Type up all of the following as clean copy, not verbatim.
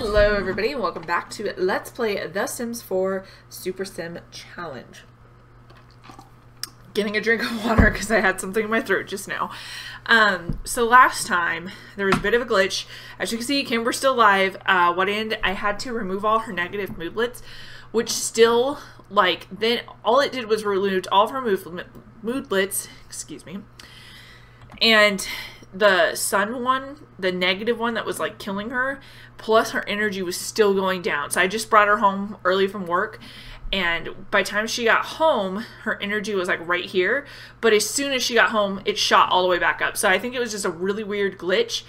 Hello everybody and welcome back to Let's Play The Sims 4 Super Sim Challenge. Getting a drink of water because I had something in my throat just now. So last time there was a bit of a glitch. As you can see, Kimber's still live. I had to remove all her negative moodlets, which still, like, then all it did was removed all of her moodlets, excuse me, and the sun one, the negative one that was like killing her, plus her energy was still going down. So I just brought her home early from work, and by the time she got home, her energy was like right here. But as soon as she got home, it shot all the way back up. So I think it was just a really weird glitch.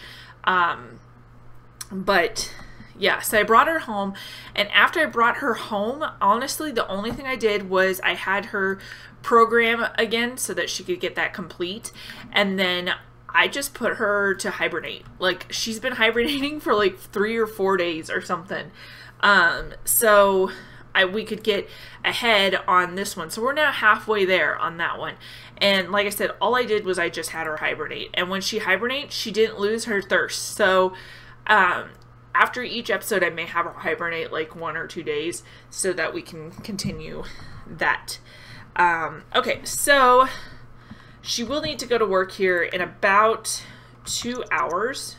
But yeah, so I brought her home, and after I brought her home, honestly, the only thing I did was I had her program again so that she could get that complete, and then I just put her to hibernate. Like, she's been hibernating for like 3 or 4 days or something. So we could get ahead on this one. So we're now halfway there on that one. And like I said, all I did was I just had her hibernate. And when she hibernates, she didn't lose her thirst. So after each episode, I may have her hibernate like 1 or 2 days so that we can continue that. Okay, so she will need to go to work here in about 2 hours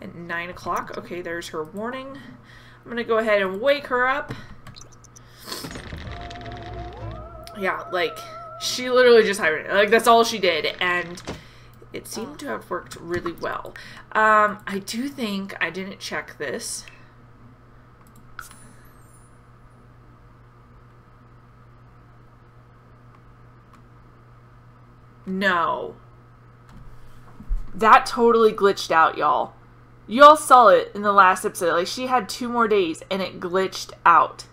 at 9 o'clock. Okay, there's her warning. I'm gonna go ahead and wake her up. Yeah, like, she literally just hibernated. Like, that's all she did, and it seemed to have worked really well. I do think I didn't check this. No. That totally glitched out, y'all. Y'all saw it in the last episode. Like, she had 2 more days, and it glitched out.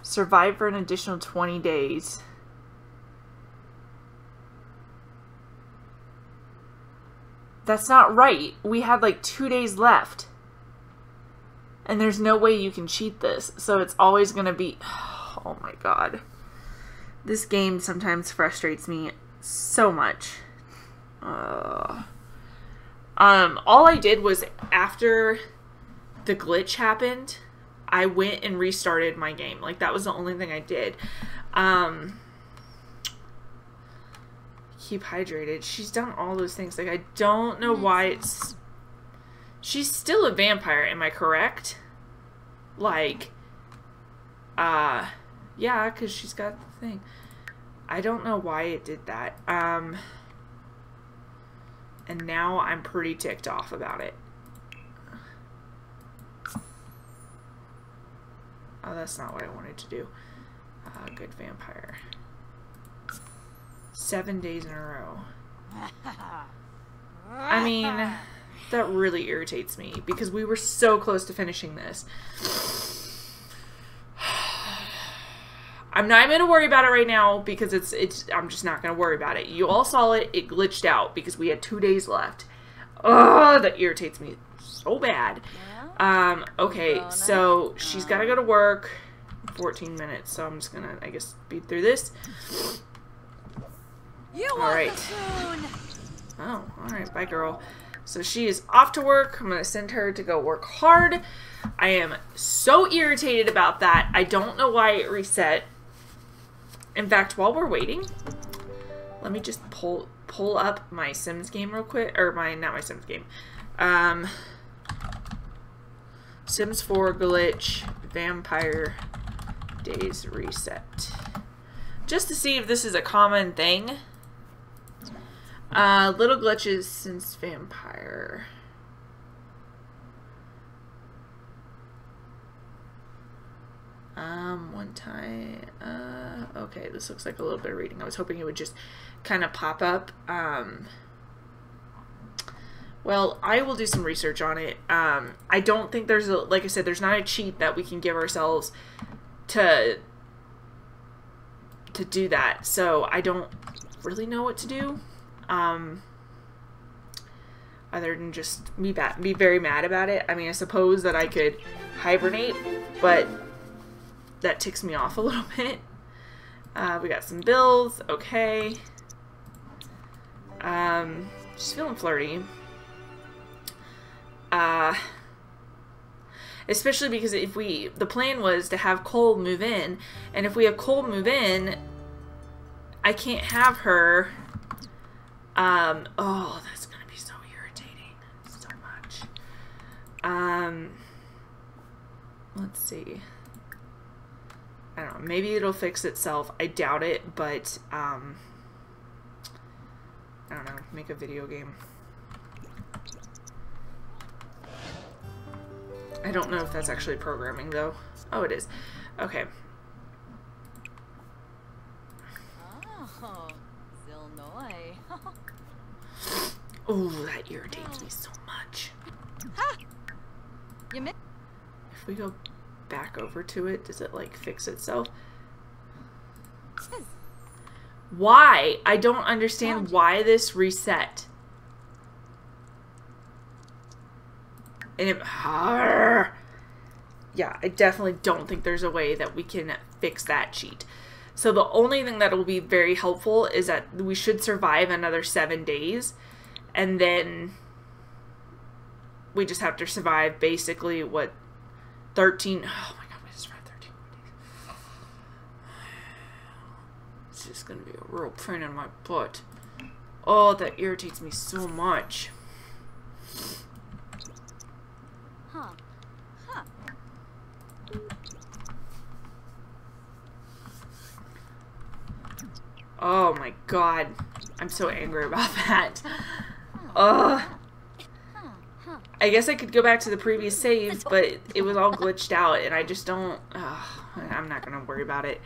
Survive for an additional 20 days. That's not right. We had, like, 2 days left. And there's no way you can cheat this. So it's always going to be... Oh, my God. This game sometimes frustrates me so much. All I did was, after the glitch happened, I went and restarted my game. Like, that was the only thing I did. Keep hydrated. She's done all those things. Like, I don't know why it's... She's still a vampire, am I correct? Like, yeah, because she's got the thing. I don't know why it did that. And now I'm pretty ticked off about it. Oh, that's not what I wanted to do. Good vampire. 7 days in a row. I mean, that really irritates me because we were so close to finishing this. I'm not even gonna worry about it right now because I'm just not gonna worry about it. You all saw it. It glitched out because we had 2 days left. Oh, that irritates me so bad. Okay, so she's gotta go to work. 14 minutes, so I'm just gonna, I guess, speed through this. Alright. Oh, alright, bye girl. So she is off to work. I'm going to send her to go work hard. I am so irritated about that. I don't know why it reset. In fact, while we're waiting, let me just pull up my Sims game real quick. Or not my Sims game. Sims 4 glitch vampire days reset. Just to see if this is a common thing. Little glitches since vampire. One time, okay, this looks like a little bit of reading. I was hoping it would just kind of pop up. Well, I will do some research on it. I don't think there's a, like I said, there's not a cheat that we can give ourselves to do that. So I don't really know what to do. Other than just be very mad about it. I mean, I suppose that I could hibernate, but that ticks me off a little bit. We got some bills. Okay. Just feeling flirty. especially because if we, the plan was to have Cole move in, and if we have Cole move in, I can't have her, oh, that's gonna be so irritating, so much. Let's see, I don't know, maybe it'll fix itself, I doubt it, but, I don't know, make a video game. I don't know if that's actually programming, though. Oh, it is. Okay. Oh, that irritates me so much. If we go back over to it, does it, like, fix itself? Why? I don't understand why this reset. And it, yeah, I definitely don't think there's a way that we can fix that cheat. So the only thing that will be very helpful is that we should survive another 7 days, and then we just have to survive basically what 13. Oh my God, we just survived 13 days. It's just gonna be a real pain in my butt. Oh, that irritates me so much. Oh my God, I'm so angry about that. I guess I could go back to the previous save, but it was all glitched out, and I just don't... I'm not gonna worry about it.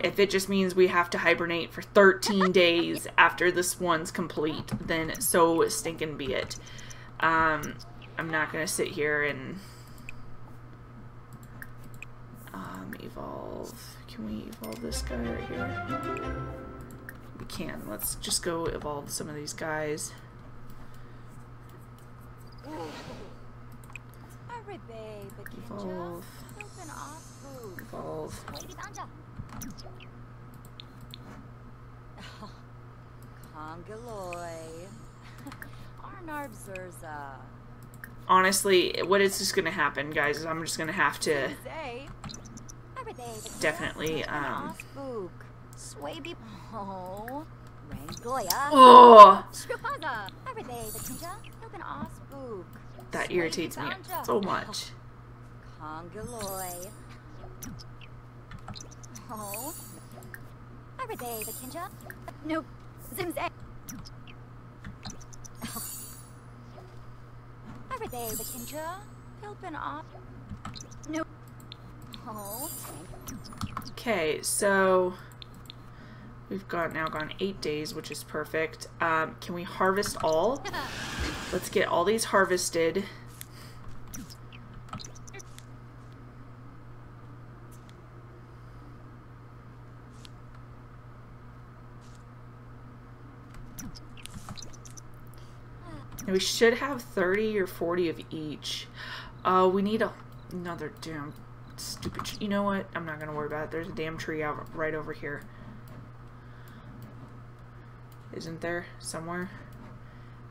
If it just means we have to hibernate for 13 days after this one's complete, then so stinking be it. I'm not gonna sit here and... evolve... Can we evolve this guy right here? We can. Let's just go evolve some of these guys. Evolve. Evolve. Honestly, what is just gonna happen, guys, is I'm just gonna have to... Definitely, oh! That irritates me so much. Nope. Okay, so we've got now gone 8 days, which is perfect. Can we harvest all? Let's get all these harvested. And we should have 30 or 40 of each. We need another damn stupid tree. You know what? I'm not gonna worry about it. There's a damn tree out right over here. Isn't there? Somewhere?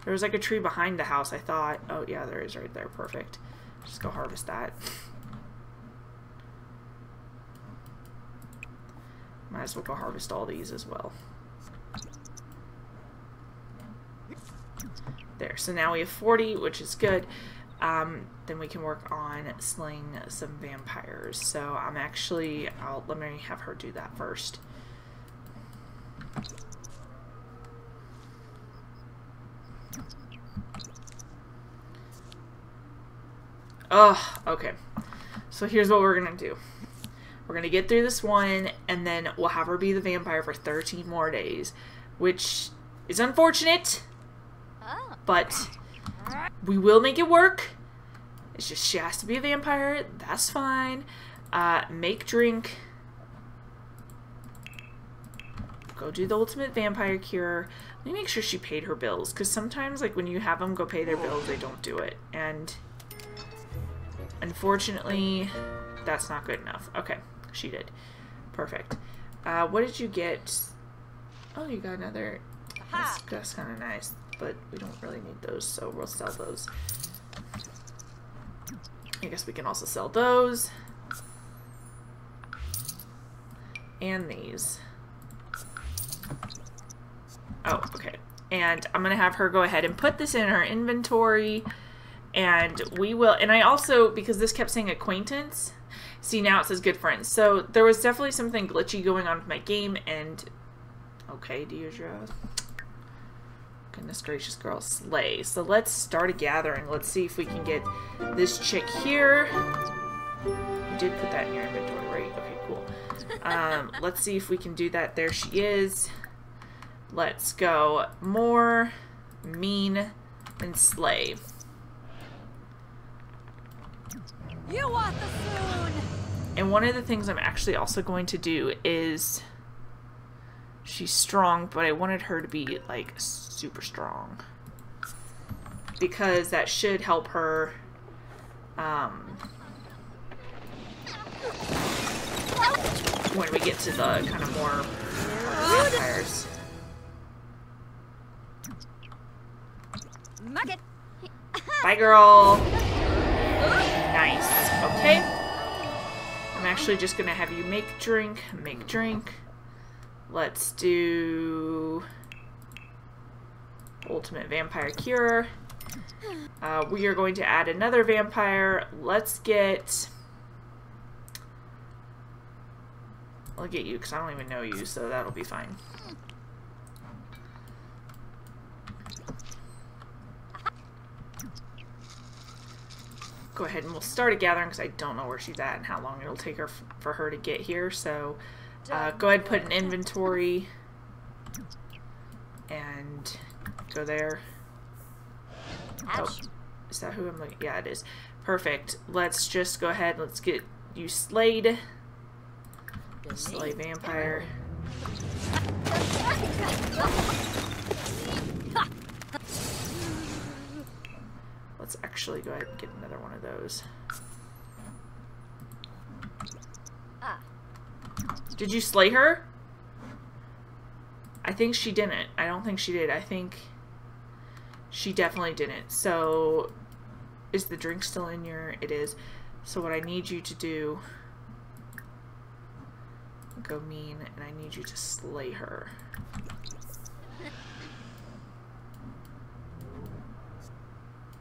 There was like a tree behind the house, I thought. Oh yeah, there is right there. Perfect. Just go harvest that. Might as well go harvest all these as well. There. So now we have 40, which is good. Then we can work on slaying some vampires. So I'm actually, let me have her do that first. Oh, okay. So here's what we're gonna do. We're gonna get through this one, and then we'll have her be the vampire for 13 more days, which is unfortunate, but we will make it work. It's just she has to be a vampire. That's fine. Make drink. Go do the ultimate vampire cure. Let me make sure she paid her bills, because sometimes, like, when you have them go pay their bills, they don't do it, and unfortunately, that's not good enough. Okay, she did. Perfect. What did you get? Oh, you got another. That's kind of nice, but we don't really need those, so we'll sell those. I guess we can also sell those. And these. Oh, okay. And I'm going to have her go ahead and put this in her inventory. And we will, and I also, because this kept saying acquaintance, see now it says good friends. So there was definitely something glitchy going on with my game and, okay, Deirdre. Goodness gracious girl, slay. So let's start a gathering. Let's see if we can get this chick here. You did put that in your inventory, right? Okay, cool. Let's see if we can do that. There she is. Let's go more mean and slay. You want the food. And one of the things I'm actually also going to do is she's strong, but I wanted her to be like super strong because that should help her when we get to the kind of more vampires. Bye, girl. Nice. Okay. I'm actually just gonna have you make drink. Let's do ultimate vampire cure. We are going to add another vampire. Let's get. I'll get you because I don't even know you, so that'll be fine. Go ahead and we'll start a gathering because I don't know where she's at and how long it'll take her for her to get here. So go ahead and put an inventory and go there. Oh, is that who I'm looking? Yeah, it is. Perfect. Let's just go ahead. Let's get you slayed. Slay vampire. Let's actually go ahead and get another one of those. Did you slay her? I think she didn't. I don't think she did. I think she definitely didn't. So is the drink still in your... It is. So what I need you to do... Go mean, and I need you to slay her.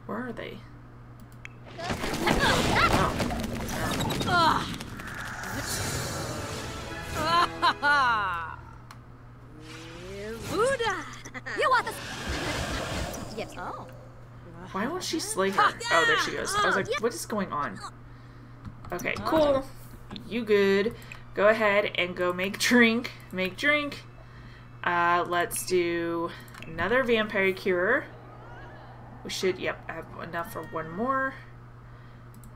Where are they? Oh. Why won't she slay her? Oh, there she goes. I was like, what is going on? Okay, cool. You good. Go ahead and go make drink. Let's do another vampire cure. We should, yep, I have enough for one more.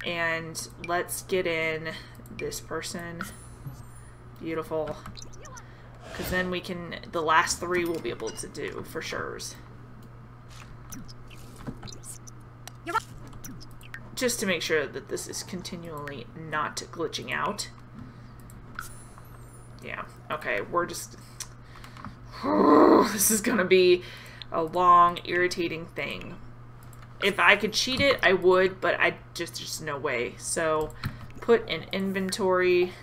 And let's get in this person. Beautiful. Because then we can, the last three we'll be able to do for sure. Just to make sure that this is continually not glitching out. Yeah, okay, we're just... This is gonna be a long, irritating thing. If I could cheat it, I would, but I just no way. So put an inventory.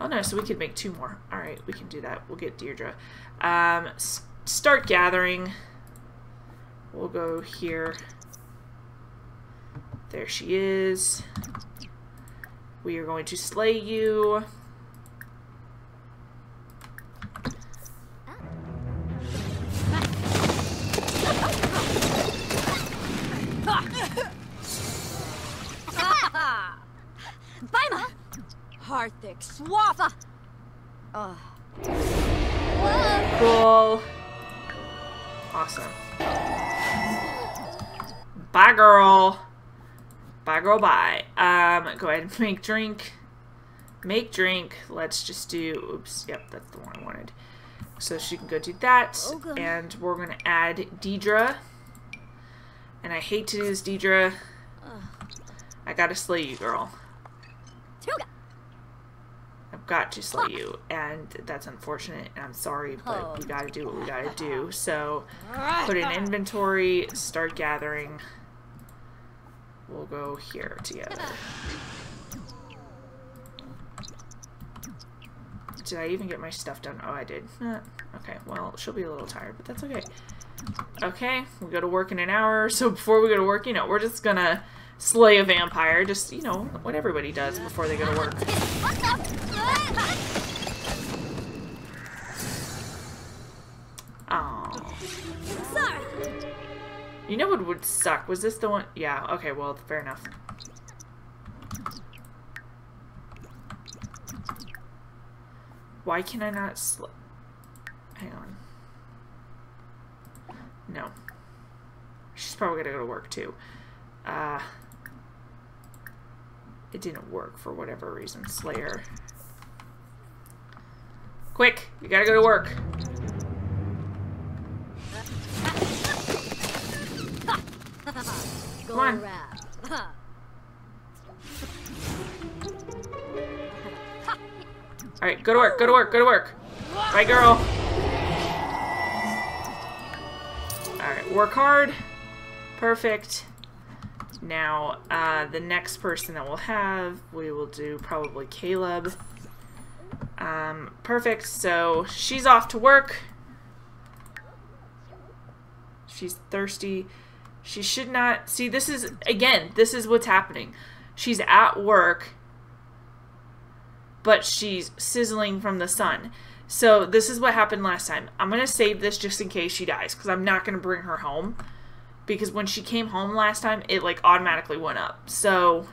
Oh no, so we could make two more. All right, we can do that. We'll get Deirdre. Start gathering. We'll go here. There she is. We are going to slay you. Swaffa. Cool. Awesome. Bye, girl. Bye, girl. Bye. Go ahead and make drink. Let's just do. Oops. Yep, that's the one I wanted. So she can go do that, and we're gonna add Deirdre. And I hate to do this, Deirdre. I gotta slay you, girl. Got to slay you, and that's unfortunate, and I'm sorry, but we gotta do what we gotta do. So put an inventory, start gathering. We'll go here together. Did I even get my stuff done? Oh, I did. Okay, well, she'll be a little tired, but that's okay. Okay, we go to work in an hour, so before we go to work, you know, we're just gonna slay a vampire. Just, you know, what everybody does before they go to work. Aww. You know what would suck? Was this the one? Yeah, okay, well, fair enough. Why can I not slip? Hang on. No. She's probably gonna go to work too. It didn't work for whatever reason. Slayer. Quick! You gotta go to work! Come on. Alright, go to work, go to work, go to work! Bye, girl! Alright, work hard. Perfect. Now, the next person that we'll have, we will do probably Caleb. Perfect, so she's off to work. She's thirsty. She should not... See, this is... Again, this is what's happening. She's at work, but she's sizzling from the sun. So this is what happened last time. I'm going to save this just in case she dies, because I'm not going to bring her home. Because when she came home last time, it like automatically went up. So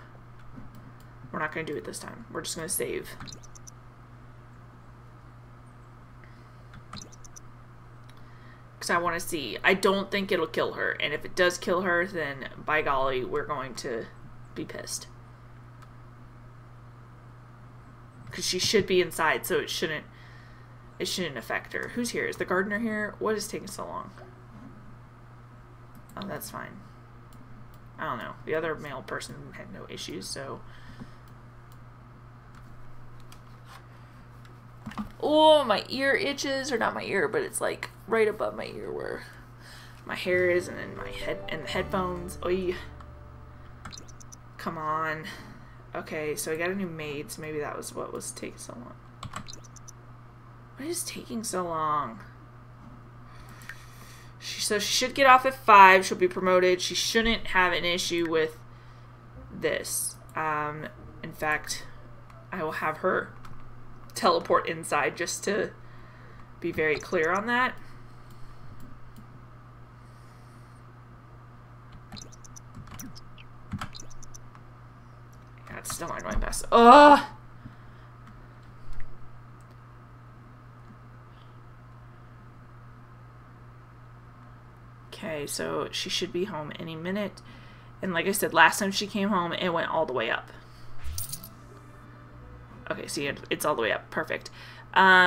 we're not going to do it this time. We're just going to save. Because I want to see. I don't think it'll kill her. And if it does kill her, then by golly, we're going to be pissed. Because she should be inside, so it shouldn't affect her. Who's here? Is the gardener here? What is taking so long? Oh, that's fine. I don't know. The other male person had no issues, so... Oh, my ear itches. Or not my ear, but it's like right above my ear where my hair is, and then my head and the headphones. Oy. Come on. Okay, so I got a new maid, so maybe that was what was taking so long. What is taking so long? So she should get off at 5. She'll be promoted. She shouldn't have an issue with this. In fact, I will have her teleport inside just to be very clear on that. That's still not my best. Ugh! Okay, so she should be home any minute. And like I said, last time she came home, it went all the way up. Okay, see, it's all the way up. Perfect. Let's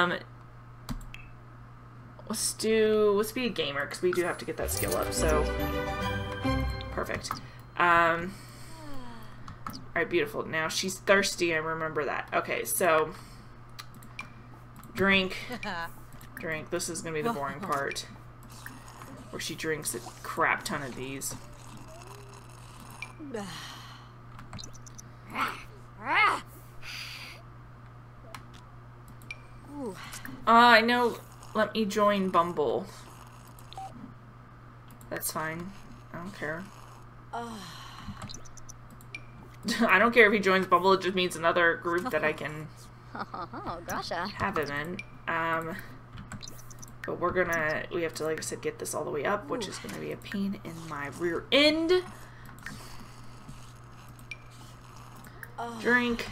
be a gamer, because we do have to get that skill up, so... Perfect. Alright, beautiful. Now she's thirsty, I remember that. Okay, so... Drink. Drink. This is going to be the boring part. Where she drinks a crap ton of these. I know. Let me join Bumble. That's fine. I don't care. I don't care if he joins Bumble, it just means another group that I can have him in. But we have to, like I said, get this all the way up, which is going to be a pain in my rear end. Drink.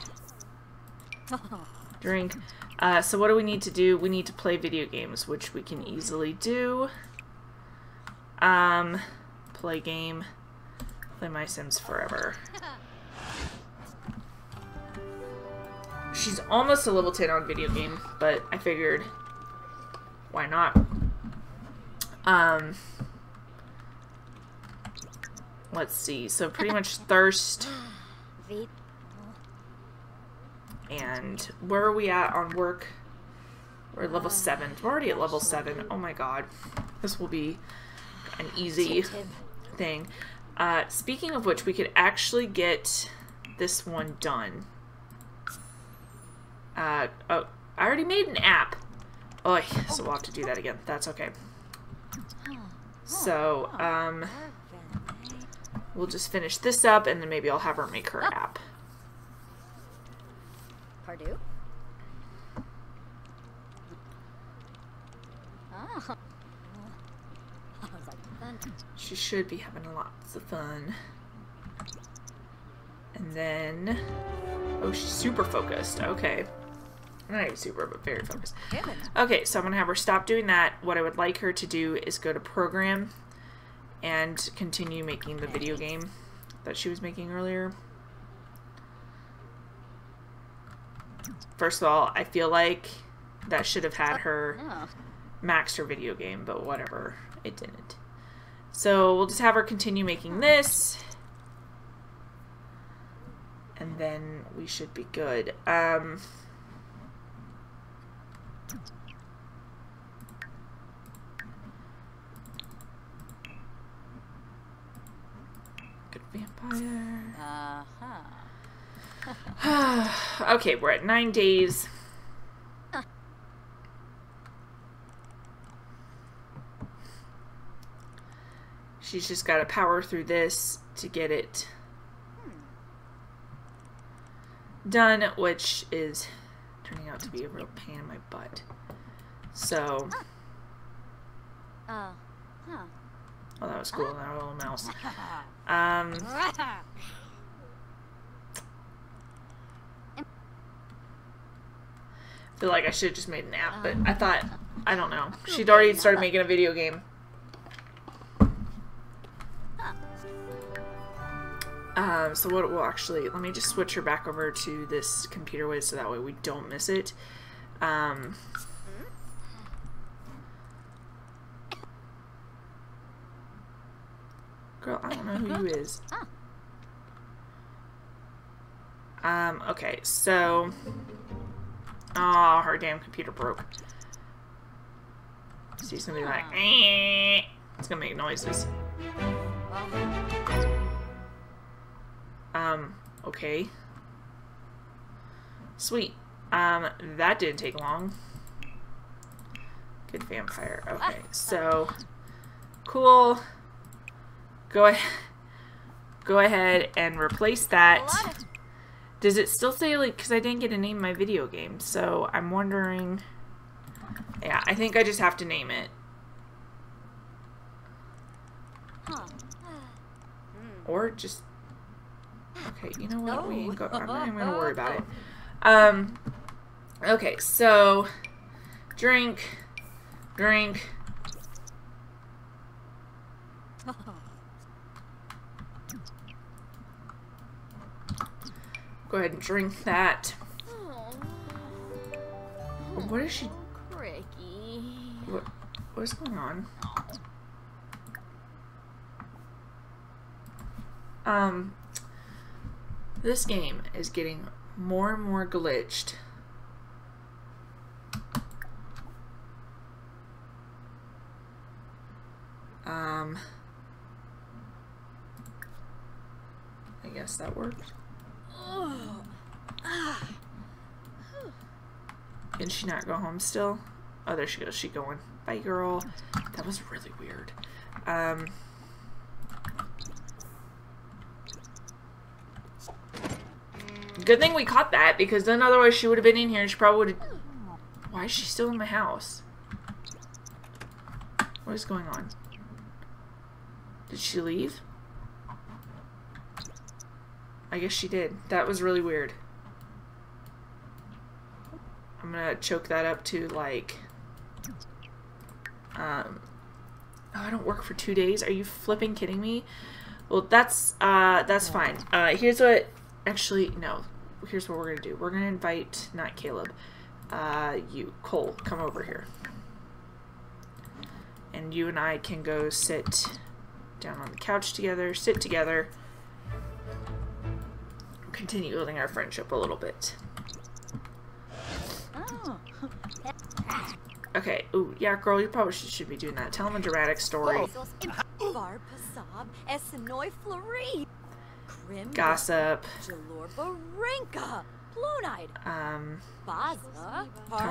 Drink. So what do we need to do? We need to play video games, which we can easily do. Play game. Play My Sims Forever. She's almost a level 10 on video game, but I figured, why not? Let's see. So pretty much thirst. And where are we at on work? We're at level 7. We're already at level 7. Oh my god. This will be an easy thing. Speaking of which, we could actually get this one done. Oh, I already made an app. Oh, so we'll have to do that again. That's okay. So, we'll just finish this up, and then maybe I'll have her make her app. Pardon? She should be having lots of fun. And then... Oh, she's super focused. Okay. Not even super, but very focused. Okay, so I'm going to have her stop doing that. What I would like her to do is go to program and continue making the video game that she was making earlier. First of all, I feel like that should have had her max her video game, but whatever. It didn't. So we'll just have her continue making this. And then we should be good. Good vampire. Uh-huh. Okay, we're at 9 days. She's just got to power through this to get it done, which is turning out to be a real pain in my butt. So, oh, that was cool. That little mouse. I feel like I should have just made an app, but I thought, I don't know. She'd already started making a video game. So what we'll actually, let me just switch her back over to this computer way so that way we don't miss it. Girl, I don't know who you is. Okay, so, oh, her damn computer broke. She's gonna be like, eh. It's gonna make noises. Okay. Sweet. That didn't take long. Good vampire. Okay, so, cool. Go ahead and replace that. Does it still say, like, because I didn't get to name my video game, so I'm wondering. Yeah, I think I just have to name it. Or just... Okay, you know what? I'm not even gonna worry about it. Okay, so drink. Go ahead and drink that. What is she? What's going on? This game is getting more and more glitched. I guess that worked. Can she not go home still? Oh, there she goes. She's going. Bye, girl. That was really weird. Good thing we caught that, because then otherwise she would have been in here and she probably would have... Why is she still in my house? What is going on? Did she leave? I guess she did. That was really weird. I'm gonna choke that up to, like... Oh, I don't work for 2 days? Are you flipping kidding me? Well, that's fine. Here's what... Actually, no. Here's what we're going to do. We're going to invite, not Caleb, you, Cole, come over here. And you and I can go sit down on the couch together, sit together, continue building our friendship a little bit. Okay. Ooh, yeah, girl, you probably should be doing that. Tell him a dramatic story. Gossip. Tell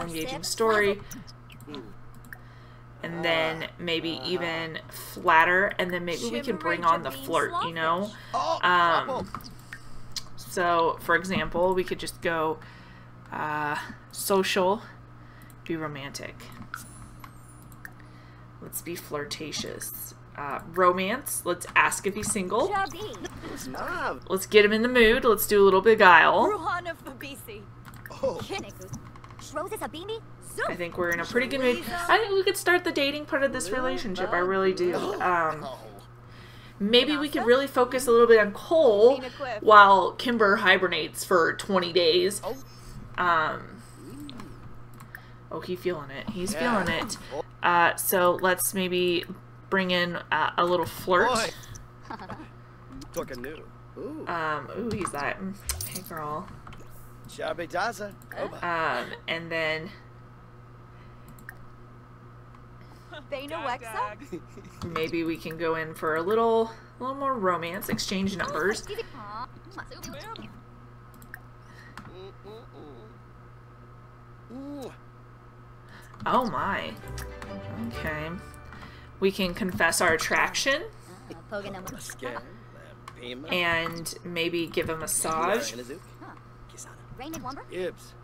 engaging story. And then maybe even flatter, and then maybe we can bring on the flirt, you know? So, for example, we could just go social, be romantic. Let's be flirtatious. Romance, let's ask if he's single. Let's get him in the mood. Let's do a little beguile. I think we're in a pretty good mood. I think we could start the dating part of this relationship. I really do. Maybe we could really focus a little bit on Cole while Kimber hibernates for 20 days. Oh, he's feeling it. He's feeling it. So let's maybe bring in a little flirt. Ooh, he's like, hey girl. And then maybe we can go in for a little more romance, exchange numbers. Oh my. Okay. We can confess our attraction and maybe give a massage.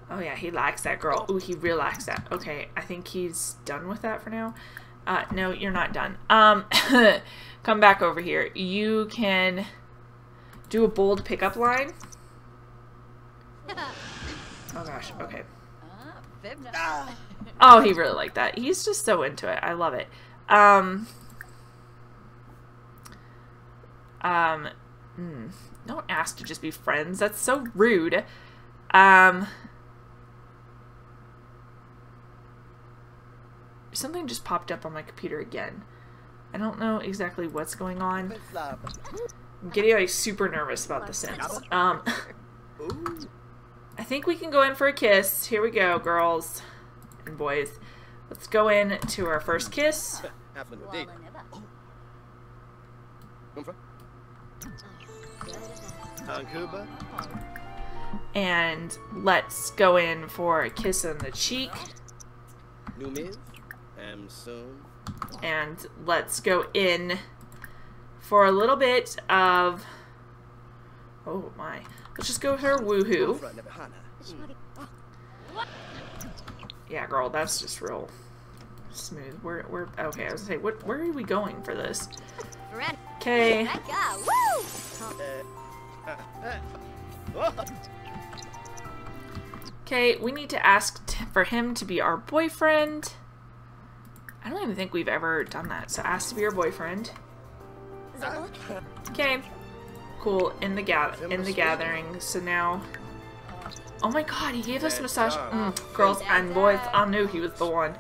Oh yeah, he likes that girl. Ooh, he really likes that. Okay, I think he's done with that for now. No, you're not done. Come back over here. You can do a bold pickup line. Oh gosh, okay. Oh, he really liked that. He's just so into it. I love it. Don't ask to just be friends. That's so rude. Something just popped up on my computer again. I don't know exactly what's going on. I'm getting like super nervous about The Sims. I think we can go in for a kiss. Here we go, girls and boys. Let's go in to our first kiss. And let's go in for a kiss on the cheek. And let's go in for a little bit of... Oh my. Let's just go with her woohoo. Yeah, girl, that's just real smooth. We're okay. I was gonna say, where are we going for this? Okay. Okay, we need to ask for him to be our boyfriend. I don't even think we've ever done that. So ask to be your boyfriend. Okay, cool. In the gathering. So now. Oh my god, he gave us a massage. Girls and boys, I knew he was the one.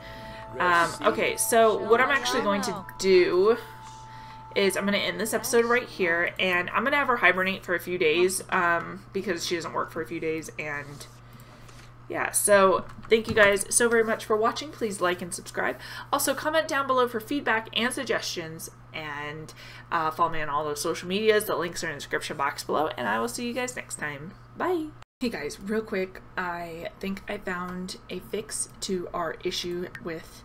Okay, so what I'm actually going to do is I'm going to end this episode right here, and I'm going to have her hibernate for a few days because she doesn't work for a few days, and yeah, so thank you guys so very much for watching. Please like and subscribe. Also, comment down below for feedback and suggestions, and follow me on all those social medias. The links are in the description box below, and I will see you guys next time. Bye! Hey guys, real quick, I think I found a fix to our issue with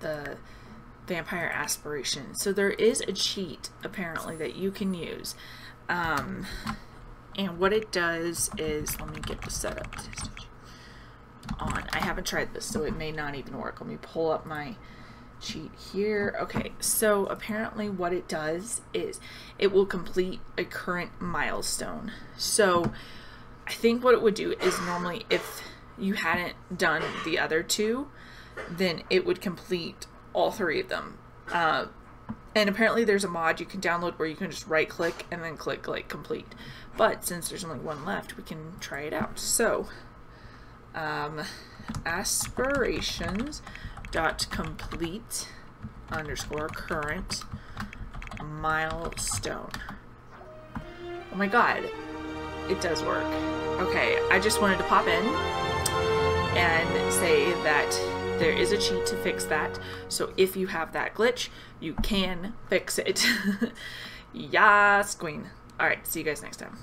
the vampire aspiration. So there is a cheat, apparently, that you can use. And what it does is, let me get the setup on. I haven't tried this, so it may not even work. Let me pull up my cheat here. Okay, so apparently what it does is it will complete a current milestone. So... I think what it would do is normally if you hadn't done the other two, then it would complete all three of them. And apparently there's a mod you can download where you can just right click and then click like complete. But since there's only one left, we can try it out. So, aspirations.complete_current milestone. Oh my god. It does work. Okay, I just wanted to pop in and say that There is a cheat to fix that, so if you have that glitch, you can fix it. Yas, queen. All right, see you guys next time.